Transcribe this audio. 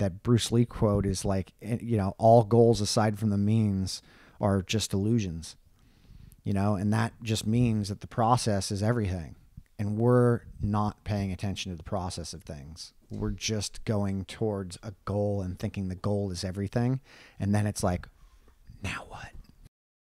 that Bruce Lee quote is like, you know, all goals aside from the means are just illusions, you know, and that just means that the process is everything. And we're not paying attention to the process of things. We're just going towards a goal and thinking the goal is everything. And then it's like, now what?